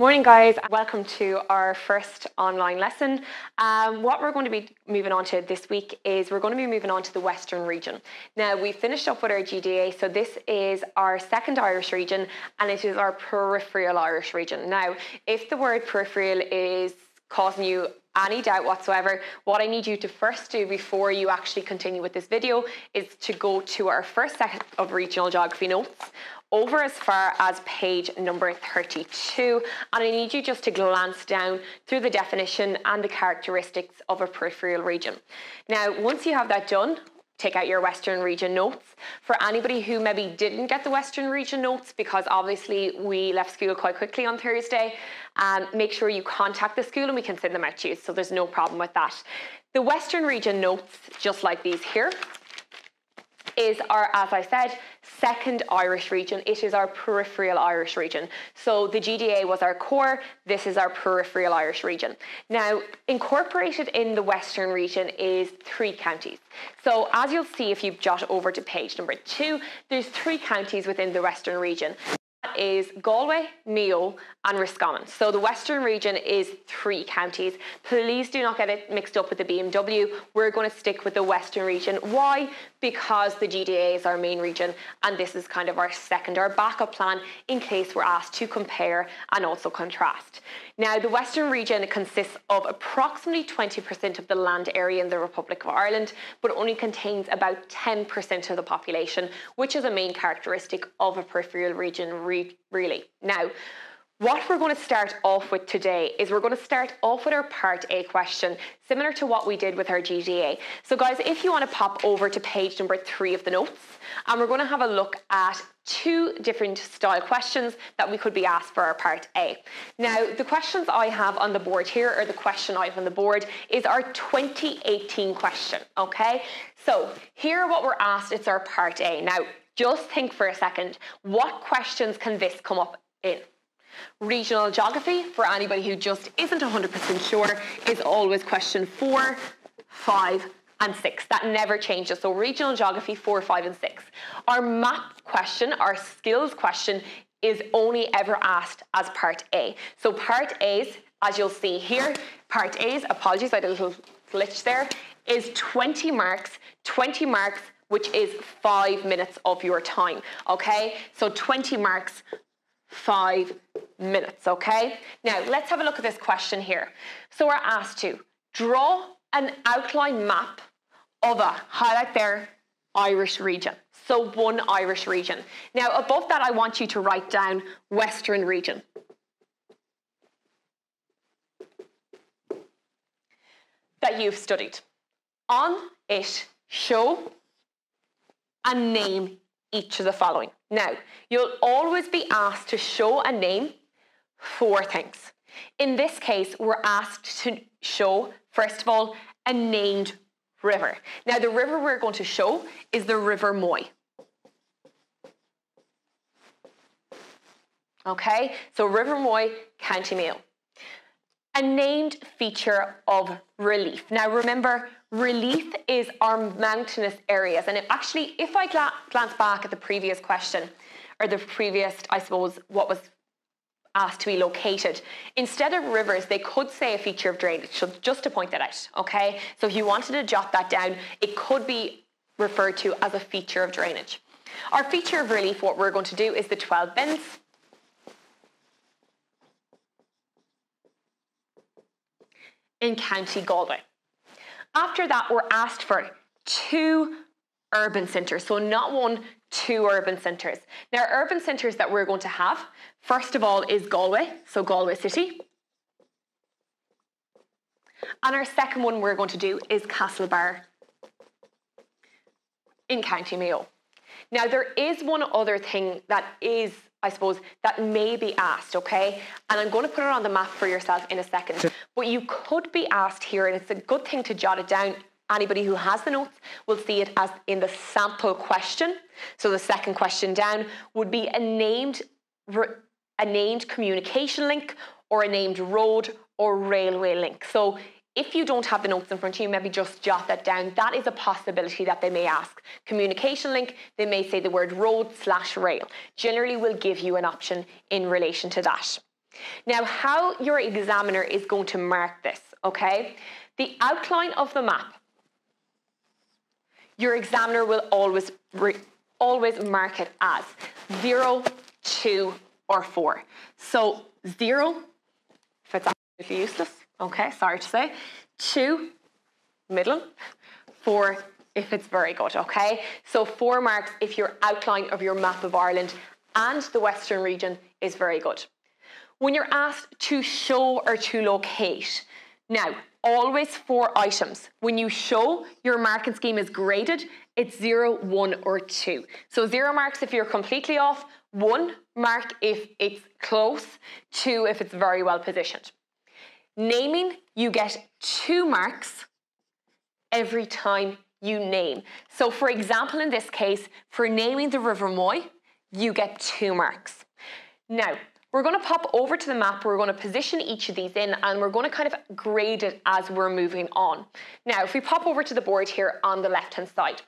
Morning guys, welcome to our first online lesson. What we're going to be moving on to this week is we're going to be moving on to the Western region. Now we finished up with our GDA, so this is our second Irish region and it is our peripheral Irish region. Now if the word peripheral is causing you any doubt whatsoever, what I need you to first do before you actually continue with this video is to go to our first set of regional geography notes over as far as page number 32, and I need you just to glance down through the definition and the characteristics of a peripheral region. Now once you have that done, take out your Western region notes. For anybody who maybe didn't get the Western region notes, because obviously we left school quite quickly on Thursday, make sure you contact the school and we can send them out to you, so there's no problem with that. The Western region notes, just like these here, is our, as I said, second Irish region. It is our peripheral Irish region. So the GDA was our core, this is our peripheral Irish region. Now, incorporated in the Western region is three counties. So as you'll see if you jot over to page number 2, there's three counties within the Western region. That is Galway, Mayo and Roscommon. So the Western region is three counties. Please do not get it mixed up with the BMW. We're going to stick with the Western region. Why? Because the GDA is our main region and this is kind of our second, our backup plan in case we're asked to compare and also contrast. Now the Western region consists of approximately 20% of the land area in the Republic of Ireland, but only contains about 10% of the population, which is a main characteristic of a peripheral region really. Now, what we're going to start off with today is we're going to start off with our Part A question, similar to what we did with our GDA. So guys, if you want to pop over to page number 3 of the notes, and we're going to have a look at two different style questions that we could be asked for our Part A. Now, the questions I have on the board here, or the question I have on the board, is our 2018 question, okay? So here what we're asked, it's our Part A. Now, just think for a second, what questions can this come up in? Regional geography, for anybody who just isn't 100% sure, is always question 4, 5 and 6. That never changes. So regional geography 4, 5 and 6. Our map question, our skills question, is only ever asked as Part A. So Part A's, as you'll see here, Part A's, apologies, I had a little glitch there, is 20 marks, 20 marks, which is 5 minutes of your time, okay? So 20 marks, 5 minutes, okay? Now, let's have a look at this question here. So we're asked to draw an outline map of a, highlight there, Irish region. So one Irish region. Now, above that, I want you to write down Western region. That you've studied. On it, show and name each of the following. Now, you'll always be asked to show and name four things. In this case, we're asked to show, first of all, a named river. Now, the river we're going to show is the River Moy. Okay, so River Moy, County Mayo. A named feature of relief. Now, remember, relief is our mountainous areas, and actually if I glance back at the previous question, or the previous, I suppose, what was asked to be located, instead of rivers they could say a feature of drainage, so just to point that out, okay? So if you wanted to jot that down, it could be referred to as a feature of drainage. Our feature of relief, what we're going to do, is the 12 Bens. In County Galway. After that, we're asked for two urban centres. So not one, two urban centres. Now, urban centres that we're going to have, first of all, is Galway, so Galway City. And our second one we're going to do is Castlebar in County Mayo. Now, there is one other thing that is, I suppose, that may be asked, okay? And I'm going to put it on the map for yourself in a second. But you could be asked here, and it's a good thing to jot it down. Anybody who has the notes will see it as in the sample question. So the second question down would be a named communication link, or a named road or railway link. So if you don't have the notes in front of you, maybe just jot that down. That is a possibility that they may ask. Communication link, they may say the word road / rail. Generally will give you an option in relation to that. Now, how your examiner is going to mark this, okay? The outline of the map, your examiner will always mark it as 0, 2, or 4. So 0, if it's absolutely useless, okay, sorry to say, 2, middle, 4, if it's very good, okay? So 4 marks if your outline of your map of Ireland and the Western region is very good. When you're asked to show or to locate, now, always 4 items. When you show, your marking scheme is graded, it's 0, 1, or 2. So 0 marks if you're completely off, 1 mark if it's close, 2 if it's very well positioned. Naming, you get 2 marks every time you name. So for example, in this case, for naming the River Moy, you get 2 marks. Now, we're going to pop over to the map, we're going to position each of these in, and we're going to kind of grade it as we're moving on. Now, if we pop over to the board here on the left-hand side.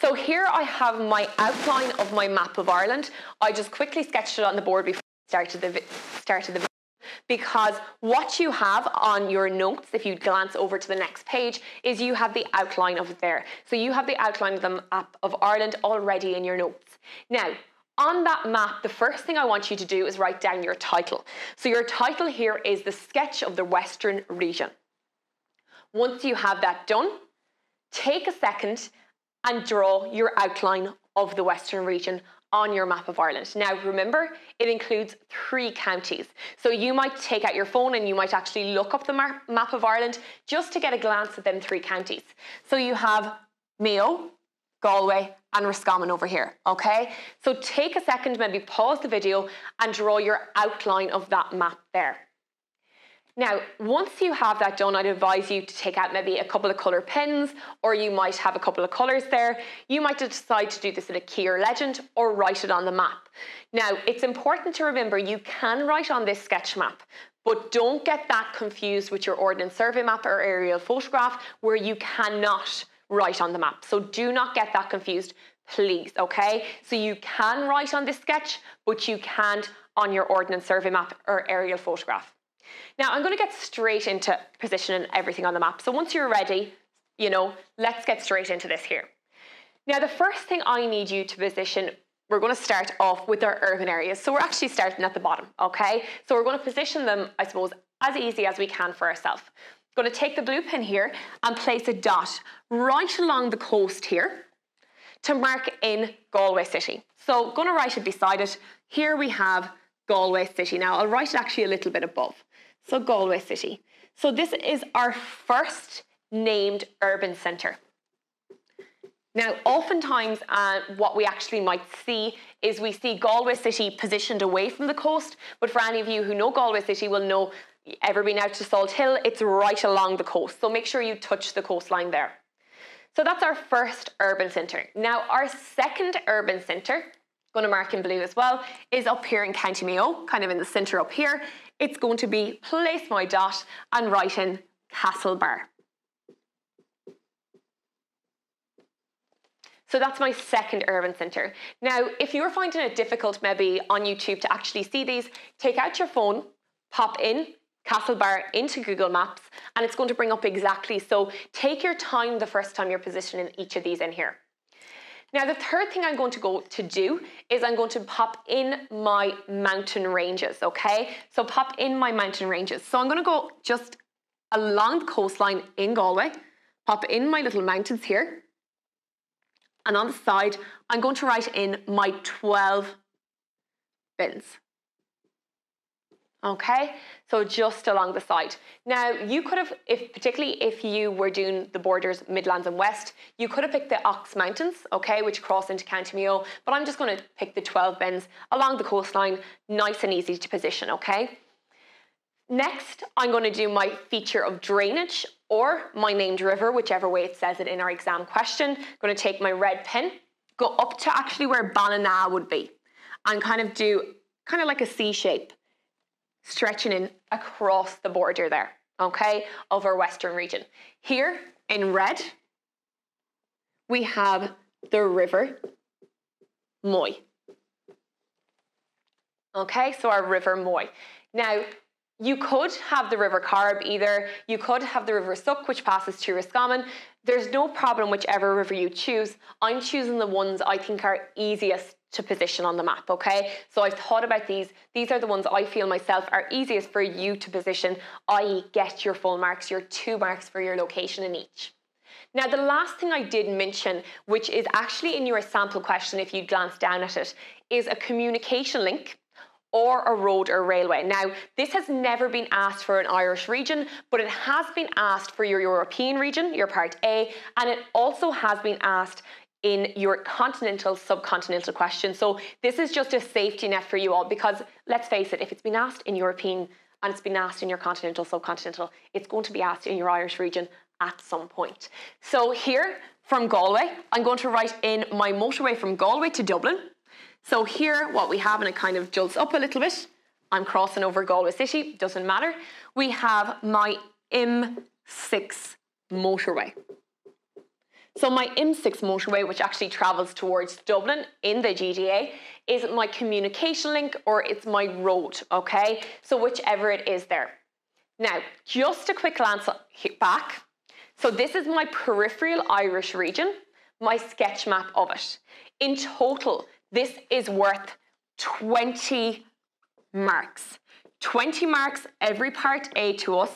So here I have my outline of my map of Ireland. I just quickly sketched it on the board before I started the video, because what you have on your notes, if you glance over to the next page, is you have the outline of it there. So you have the outline of the map of Ireland already in your notes. Now, on that map, the first thing I want you to do is write down your title. So your title here is the sketch of the Western region. Once you have that done, take a second and draw your outline of the Western region on your map of Ireland. Now remember, it includes 3 counties. So you might take out your phone and you might actually look up the map of Ireland just to get a glance at them 3 counties. So you have Mayo, Galway and Roscommon over here, okay? So take a second, maybe pause the video and draw your outline of that map there. Now, once you have that done, I'd advise you to take out maybe a couple of colour pens, or you might have a couple of colours there. You might decide to do this in a key or legend or write it on the map. Now, it's important to remember you can write on this sketch map, but don't get that confused with your Ordnance Survey map or aerial photograph where you cannot write on the map. So do not get that confused, please, okay? So you can write on this sketch, but you can't on your Ordnance Survey map or aerial photograph. Now I'm going to get straight into positioning everything on the map. So once you're ready, you know, let's get straight into this here. Now the first thing I need you to position, we're going to start off with our urban areas. So we're actually starting at the bottom, okay? So we're going to position them, I suppose, as easy as we can for ourselves. Going to take the blue pin here and place a dot right along the coast here to mark in Galway City. So going to write it beside it. Here we have Galway City. Now I'll write it actually a little bit above. So Galway City. So this is our first named urban centre. Now oftentimes what we actually might see is we see Galway City positioned away from the coast, but for any of you who know Galway City will know, ever been out to Salthill, it's right along the coast. So make sure you touch the coastline there. So that's our first urban centre. Now our second urban centre, going to mark in blue as well, is up here in County Mayo, kind of in the centre up here. It's going to be place my dot and write in Castlebar. So that's my second urban centre. Now if you're finding it difficult maybe on YouTube to actually see these, take out your phone, pop in Castlebar into Google Maps and it's going to bring up exactly. So take your time the first time you're positioning each of these in here. Now the third thing I'm going to do is I'm going to pop in my mountain ranges, okay? So pop in my mountain ranges. So I'm going to go just along the coastline in Galway, pop in my little mountains here, and on the side I'm going to write in my 12 bins. Okay, so just along the side. Now you could have, particularly if you were doing the borders Midlands and West, you could have picked the Ox Mountains, okay, which cross into County Mayo, but I'm just going to pick the 12 bends along the coastline, nice and easy to position, okay? Next, I'm going to do my feature of drainage or my named river, whichever way it says it in our exam question. I'm going to take my red pen, go up to actually where Ballina would be and kind of do kind of like a C shape, stretching in across the border there, okay, of our Western region. Here in red, we have the River Moy. Okay, so our River Moy. Now, you could have the River Corrib either. You could have the River Suck, which passes through Roscommon. There's no problem whichever river you choose. I'm choosing the ones I think are easiest to position on the map, okay? So I've thought about these. These are the ones I feel myself are easiest for you to position, i.e. get your full marks, your 2 marks for your location in each. Now, the last thing I did mention, which is actually in your sample question if you glance down at it, is a communication link or a road or railway. Now, this has never been asked for an Irish region, but it has been asked for your European region, your Part A, and it also has been asked in your continental, subcontinental question. So this is just a safety net for you all, because let's face it, if it's been asked in European and it's been asked in your continental, subcontinental, it's going to be asked in your Irish region at some point. So here from Galway, I'm going to write in my motorway from Galway to Dublin. So here what we have, and it kind of jolts up a little bit, I'm crossing over Galway City, doesn't matter. We have my M6 motorway. So my M6 motorway, which actually travels towards Dublin in the GDA, is my communication link or it's my road, okay? So whichever it is there. Now, just a quick glance back. So this is my peripheral Irish region, my sketch map of it. In total, this is worth 20 marks. 20 marks every Part A to us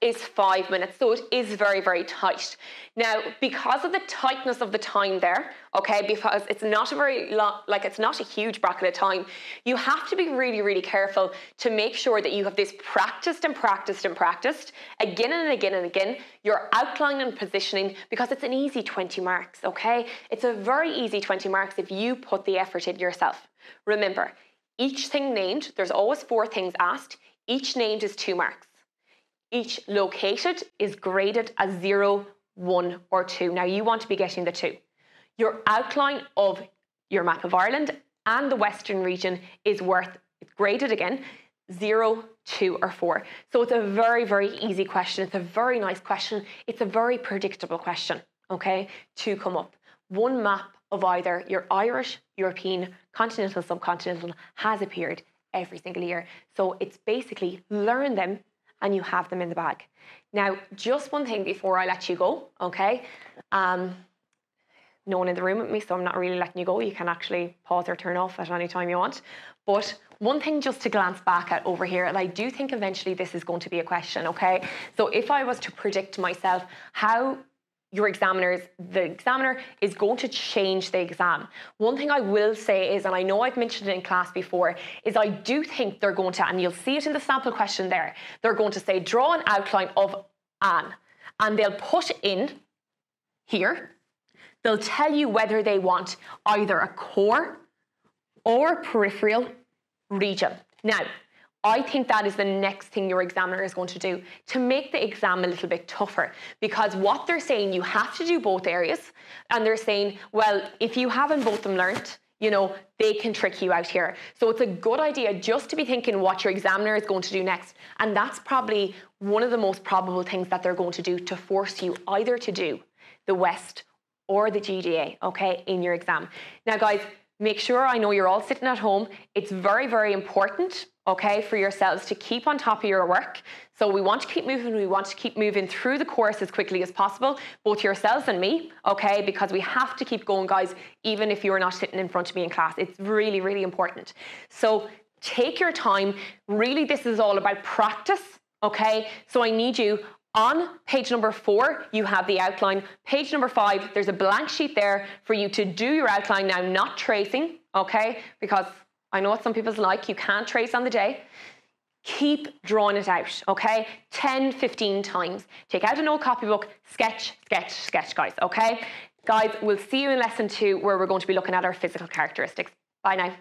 is 5 minutes, so it is very, very tight. Now, because of the tightness of the time there, okay, because it's not a very long, like it's not a huge bracket of time, you have to be really, really careful to make sure that you have this practiced and practiced and practiced again and again and again, your outline and positioning, because it's an easy 20 marks, okay? It's a very easy 20 marks if you put the effort in yourself. Remember, each thing named, there's always 4 things asked, each named is 2 marks. Each located is graded as 0, 1 or 2. Now you want to be getting the 2. Your outline of your map of Ireland and the Western region is worth, it's graded again, 0, 2 or 4. So it's a very, very easy question. It's a very nice question. It's a very predictable question, okay, to come up. One map of either your Irish, European, continental, subcontinental has appeared every single year. So it's basically learn them and you have them in the bag. Now, just one thing before I let you go, okay? No one in the room with me, so I'm not really letting you go. You can actually pause or turn off at any time you want. But one thing just to glance back at over here, and I do think eventually this is going to be a question, okay? So if I was to predict myself how your examiners, the examiner is going to change the exam. One thing I will say is, and I know I've mentioned it in class before, is I do think they're going to, and you'll see it in the sample question there, they're going to say, draw an outline of an, and they'll put in here, they'll tell you whether they want either a core or a peripheral region. Now, I think that is the next thing your examiner is going to do to make the exam a little bit tougher, because what they're saying, you have to do both areas, and they're saying, well, if you haven't both them learnt, you know, they can trick you out here. So it's a good idea just to be thinking what your examiner is going to do next. And that's probably one of the most probable things that they're going to do to force you either to do the West or the GDA, okay, in your exam. Now, guys, make sure, I know you're all sitting at home. It's very, very important, okay, for yourselves to keep on top of your work. So we want to keep moving. We want to keep moving through the course as quickly as possible, both yourselves and me, okay, because we have to keep going, guys, even if you're not sitting in front of me in class. It's really, really important. So take your time. Really, this is all about practice, okay? So I need you. On page number 4, you have the outline. Page number 5, there's a blank sheet there for you to do your outline now, not tracing, okay? Because I know what some people's like, you can't trace on the day. Keep drawing it out, okay? 10, 15 times. Take out an old copybook, sketch, sketch, sketch, guys, okay? Guys, we'll see you in lesson 2 where we're going to be looking at our physical characteristics. Bye now.